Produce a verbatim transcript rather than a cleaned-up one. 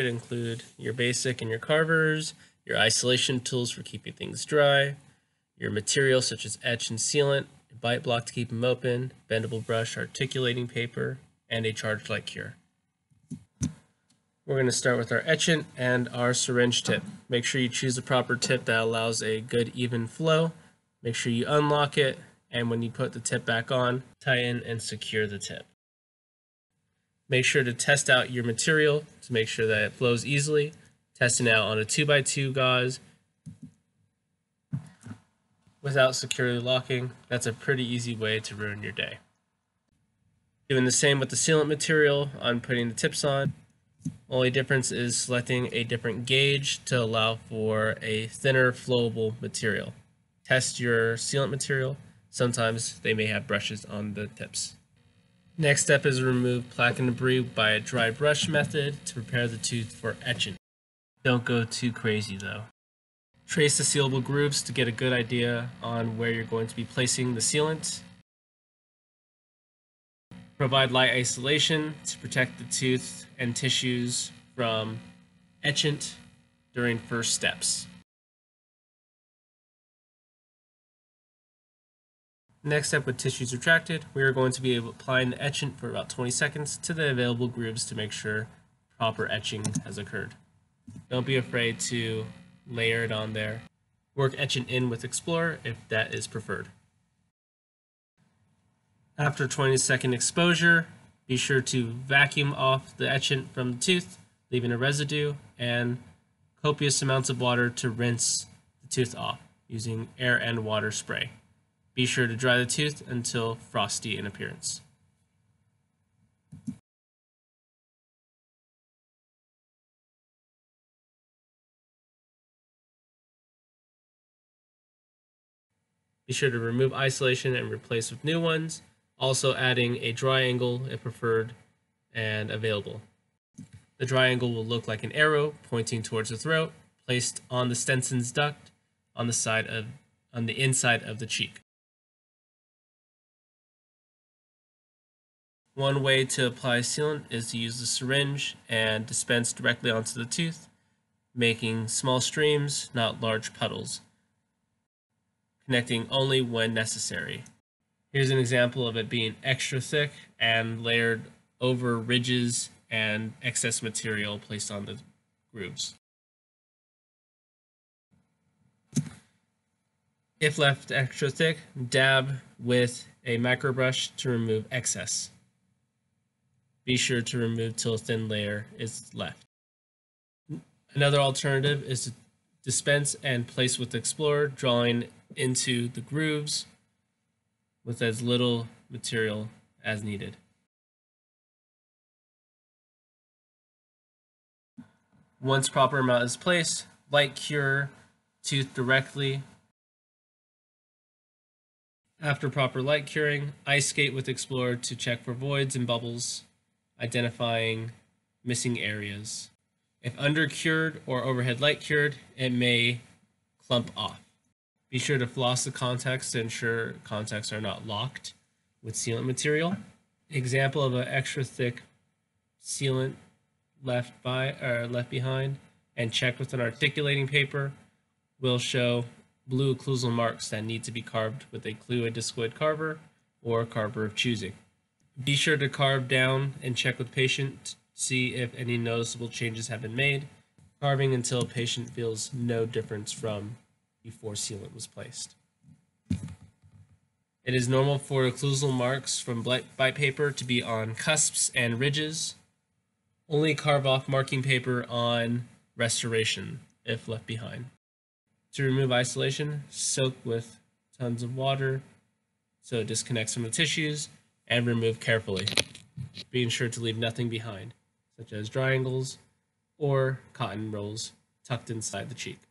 could include your basic and your carvers, your isolation tools for keeping things dry, your materials such as etch and sealant, a bite block to keep them open, bendable brush, articulating paper, and a charged light cure. We're going to start with our etchant and our syringe tip. Make sure you choose the proper tip that allows a good even flow. Make sure you unlock it, and when you put the tip back on, tighten and secure the tip. Make sure to test out your material to make sure that it flows easily. Testing out on a two by two gauze without securely locking, that's a pretty easy way to ruin your day. Doing the same with the sealant material on putting the tips on. Only difference is selecting a different gauge to allow for a thinner flowable material. Test your sealant material. Sometimes they may have brushes on the tips. Next step is remove plaque and debris by a dry brush method to prepare the tooth for etching. Don't go too crazy though. Trace the sealable grooves to get a good idea on where you're going to be placing the sealant. Provide light isolation to protect the tooth and tissues from etchant during first steps. Next step, with tissues retracted, we are going to be applying the etchant for about twenty seconds to the available grooves to make sure proper etching has occurred. Don't be afraid to layer it on there. Work etchant in with Explorer if that is preferred. After twenty second exposure, be sure to vacuum off the etchant from the tooth, leaving a residue, and copious amounts of water to rinse the tooth off using air and water spray. Be sure to dry the tooth until frosty in appearance. Be sure to remove isolation and replace with new ones, also adding a dry angle if preferred and available. The dry angle will look like an arrow pointing towards the throat, placed on the Stensen's duct on the side of on the inside of the cheek. One way to apply sealant is to use the syringe and dispense directly onto the tooth, making small streams, not large puddles, connecting only when necessary. Here's an example of it being extra thick and layered over ridges and excess material placed on the grooves. If left extra thick, dab with a micro brush to remove excess. Be sure to remove till a thin layer is left. Another alternative is to dispense and place with Explorer, drawing into the grooves with as little material as needed. Once proper amount is placed, light cure tooth directly. After proper light curing, ice skate with Explorer to check for voids and bubbles, identifying missing areas. If under-cured or overhead light cured, it may clump off. Be sure to floss the contacts to ensure contacts are not locked with sealant material. Example of an extra thick sealant left by or left behind and checked with an articulating paper will show blue occlusal marks that need to be carved with a glue and discoid carver or carver of choosing. Be sure to carve down and check with patient to see if any noticeable changes have been made, carving until patient feels no difference from before sealant was placed. It is normal for occlusal marks from bite paper to be on cusps and ridges. Only carve off marking paper on restoration if left behind. To remove isolation, soak with tons of water so it disconnects from the tissues, and remove carefully, being sure to leave nothing behind, such as dry angles or cotton rolls tucked inside the cheek.